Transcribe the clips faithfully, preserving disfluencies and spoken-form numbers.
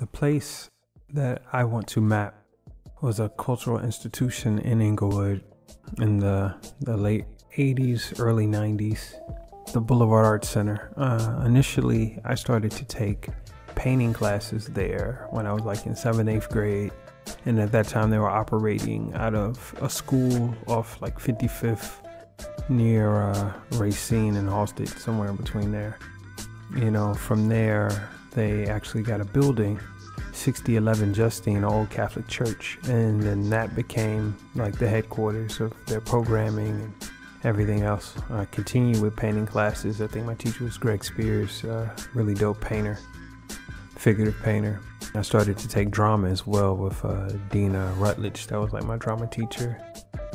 The place that I want to map was a cultural institution in Inglewood in the, the late eighties, early nineties, the Boulevard Arts Center. Uh, initially, I started to take painting classes there when I was like in seventh, eighth grade. And at that time, they were operating out of a school off like fifty-fifth near uh, Racine and Halsted, somewhere in between there. You know, from there, they actually got a building, sixty eleven Justine, an old Catholic church, and then that became like the headquarters of their programming and everything else. I continued with painting classes. I think my teacher was Greg Spears, uh, really dope painter, figurative painter. I started to take drama as well with uh, Dina Rutledge. That was like my drama teacher.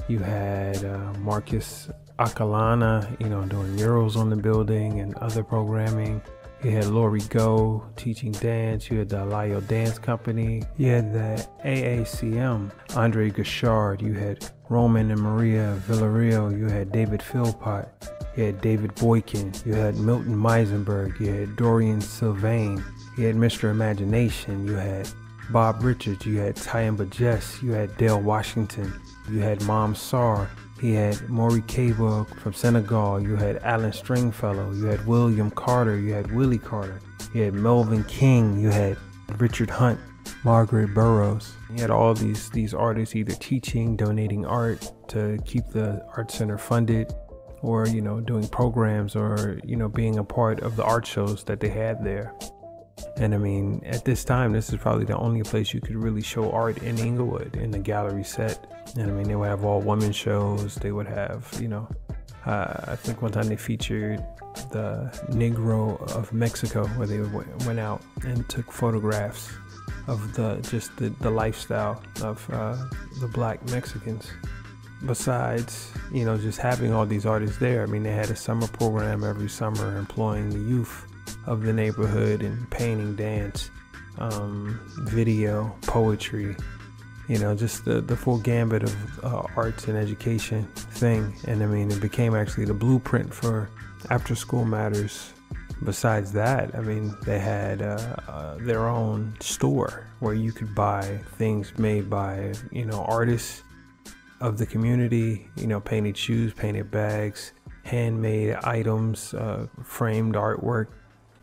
You had uh, Marcus Akalana, you know, doing murals on the building and other programming. You had Laurie Go teaching dance. You had the Alayo Dance Company. You had the A A C M, Andre Gashard. You had Roman and Maria Villarreal. You had David Philpot. You had David Boykin. You had Milton Mizonberg. You had Dorian Sylvain. You had Mister Imagination. You had Bob Richards. You had Tyehimba Jess. You had Dale Washington. You had Mame Sarr. He had Maury Cable from Senegal. You had Alan Stringfellow. You had William Carter. You had Willie Carter. You had Melvin King. You had Richard Hunt, Margaret Burroughs. You had all these, these artists either teaching, donating art to keep the art center funded, or, you know, doing programs, or, you know, being a part of the art shows that they had there. And I mean, at this time, this is probably the only place you could really show art in Inglewood, in the gallery set. And I mean, they would have all women shows. They would have, you know, uh, I think one time they featured the Negro of Mexico, where they went out and took photographs of the just the, the lifestyle of uh, the black Mexicans. Besides, you know, just having all these artists there, I mean, they had a summer program every summer employing the youth of the neighborhood and painting, dance, um, video, poetry, you know, just the, the full gambit of uh, arts and education thing. And I mean, it became actually the blueprint for After School Matters. Besides that, I mean, they had uh, uh, their own store where you could buy things made by, you know, artists of the community, you know, painted shoes, painted bags, handmade items, uh, framed artwork,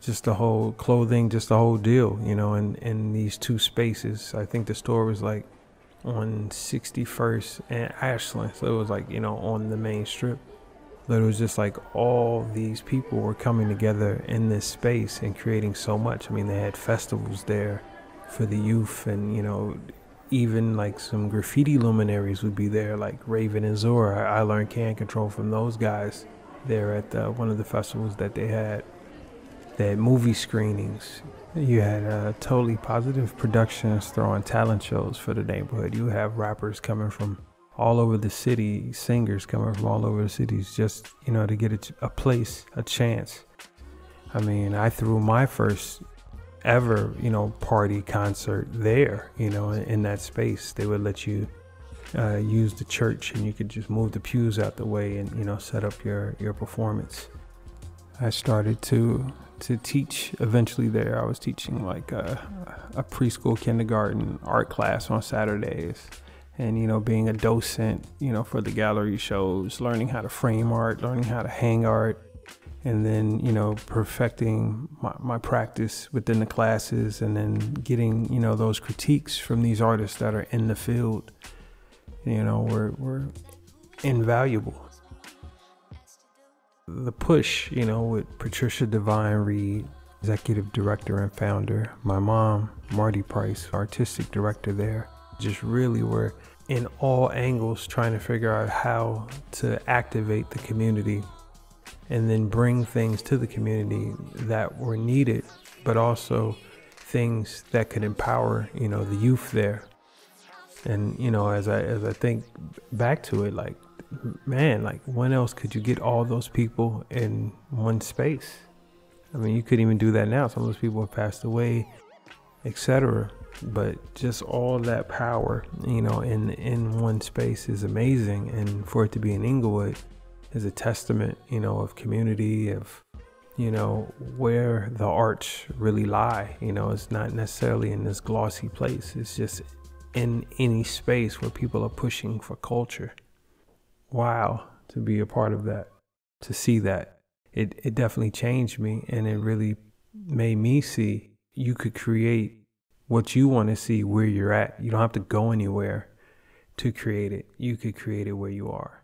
just the whole clothing, just the whole deal, you know, in, in these two spaces. I think the store was like on sixty-first and Ashland. So it was like, you know, on the main strip. But it was just like all these people were coming together in this space and creating so much. I mean, they had festivals there for the youth, and, you know, even like some graffiti luminaries would be there, like Raven and Zora. I learned can control from those guys there at the, one of the festivals that they had. They had movie screenings. You had uh, totally positive productions throwing talent shows for the neighborhood. You have rappers coming from all over the city, singers coming from all over the cities, just, you know, to get a, a place, a chance. I mean, I threw my first ever, you know, party concert there, you know, in, in that space. They would let you uh, use the church, and you could just move the pews out the way and, you know, set up your, your performance. I started to to teach eventually there. I was teaching like a, a preschool, kindergarten art class on Saturdays, and, you know, being a docent, you know, for the gallery shows, learning how to frame art, learning how to hang art, and then, you know, perfecting my, my practice within the classes, and then getting, you know, those critiques from these artists that are in the field, you know, were, were invaluable. The push, you know, with Patricia Devine-Reed, executive director and founder, my mom, Marty Price, artistic director there, just really were in all angles trying to figure out how to activate the community and then bring things to the community that were needed, but also things that could empower, you know, the youth there. And, you know, as I, as I think back to it, like, man, like, when else could you get all those people in one space? I mean, you couldn't even do that now. Some of those people have passed away, et cetera. But just all that power, you know, in in one space is amazing. And for it to be in Inglewood is a testament, you know, of community, of you know, where the arts really lie. You know, it's not necessarily in this glossy place. It's just in any space where people are pushing for culture. Wow, to be a part of that, to see that. It, it definitely changed me, and it really made me see you could create what you want to see where you're at. You don't have to go anywhere to create it. You could create it where you are.